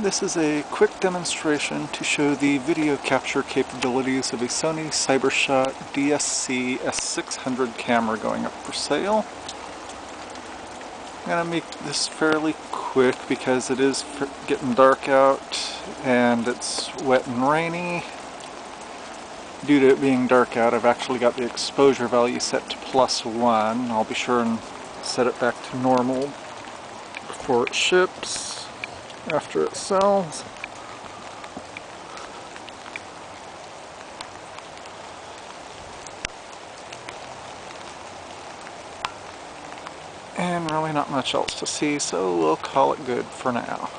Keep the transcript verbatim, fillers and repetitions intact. This is a quick demonstration to show the video capture capabilities of a Sony Cybershot D S C S six hundred camera going up for sale. I'm going to make this fairly quick because it is getting dark out and it's wet and rainy. Due to it being dark out, I've actually got the exposure value set to plus one. I'll be sure and set it back to normal before it ships. After it sells. And really not much else to see, so we'll call it good for now.